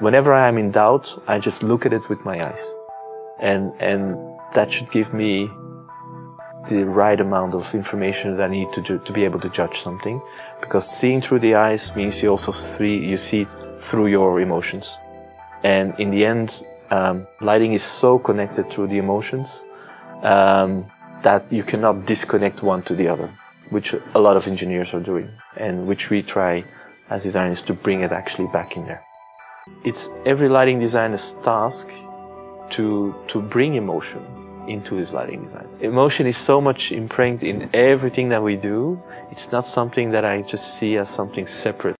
Whenever I am in doubt, I just look at it with my eyes. And that should give me the right amount of information that I need to be able to judge something. Because seeing through the eyes means you also see, you see it through your emotions. And in the end, lighting is so connected through the emotions that you cannot disconnect one to the other, which a lot of engineers are doing, and which we try as designers to bring it actually back in there. It's every lighting designer's task to bring emotion into his lighting design. Emotion is so much imprinted in everything that we do. It's not something that I just see as something separate.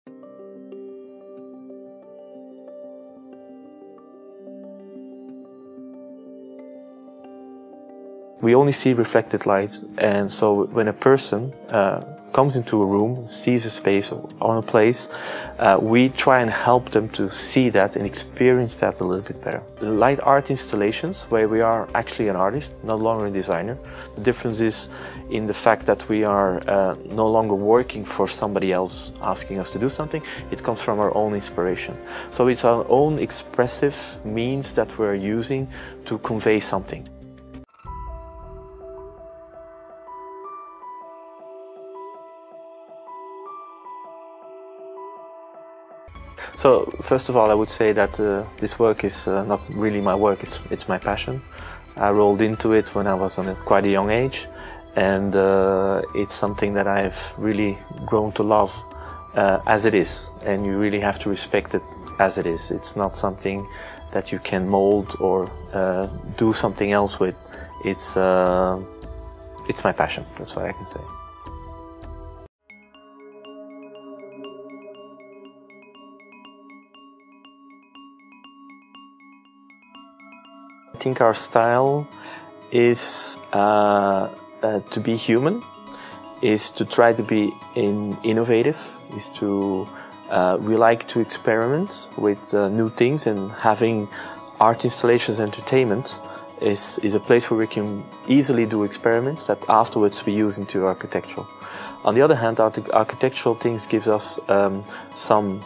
We only see reflected light, and so when a person comes into a room, sees a space or a place, we try and help them to see that and experience that a little bit better. Light art installations, where we are actually an artist, no longer a designer. The difference is in the fact that we are no longer working for somebody else asking us to do something. It comes from our own inspiration. So it's our own expressive means that we're using to convey something. So, first of all, I would say that this work is not really my work, it's my passion. I rolled into it when I was on quite a young age, and it's something that I've really grown to love as it is, and you really have to respect it as it is. It's not something that you can mold or do something else with. It's my passion, that's what I can say. I think our style is to be human, is to try to be innovative, is to we like to experiment with new things, and having art installations entertainment is a place where we can easily do experiments that afterwards we use into architectural. On the other hand, architectural things gives us some,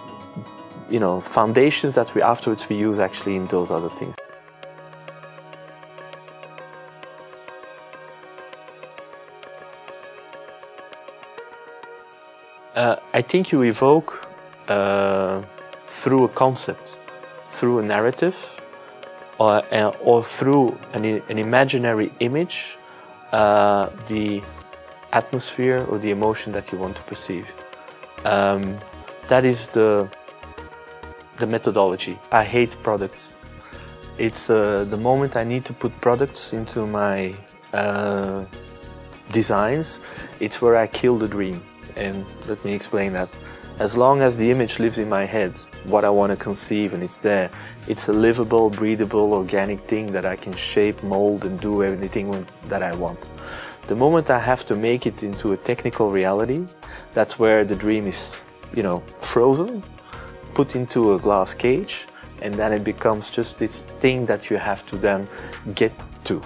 you know, foundations that we afterwards we use actually in those other things. I think you evoke through a concept, through a narrative, or through an imaginary image, the atmosphere or the emotion that you want to perceive. That is the methodology. I hate products. It's the moment I need to put products into my designs, it's where I kill the dream. And let me explain that. As long as the image lives in my head, what I want to conceive, and it's there, it's a livable, breathable, organic thing that I can shape, mold, and do anything that I want. The moment I have to make it into a technical reality, that's where the dream is, you know, frozen, put into a glass cage, and then it becomes just this thing that you have to then get to.